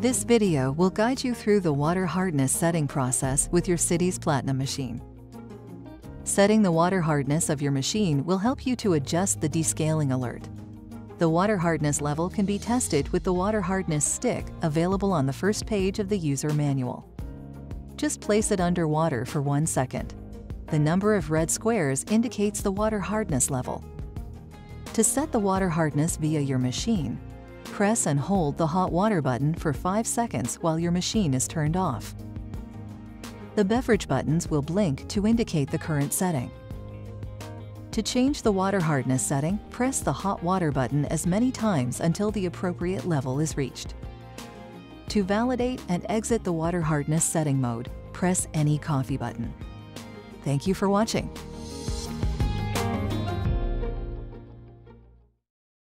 This video will guide you through the water hardness setting process with your Citiz Platinum machine. Setting the water hardness of your machine will help you to adjust the descaling alert. The water hardness level can be tested with the water hardness stick available on the first page of the user manual. Just place it under water for 1 second. The number of red squares indicates the water hardness level. To set the water hardness via your machine, press and hold the hot water button for 5 seconds while your machine is turned off. The beverage buttons will blink to indicate the current setting. To change the water hardness setting, press the hot water button as many times until the appropriate level is reached. To validate and exit the water hardness setting mode, press any coffee button. Thank you for watching.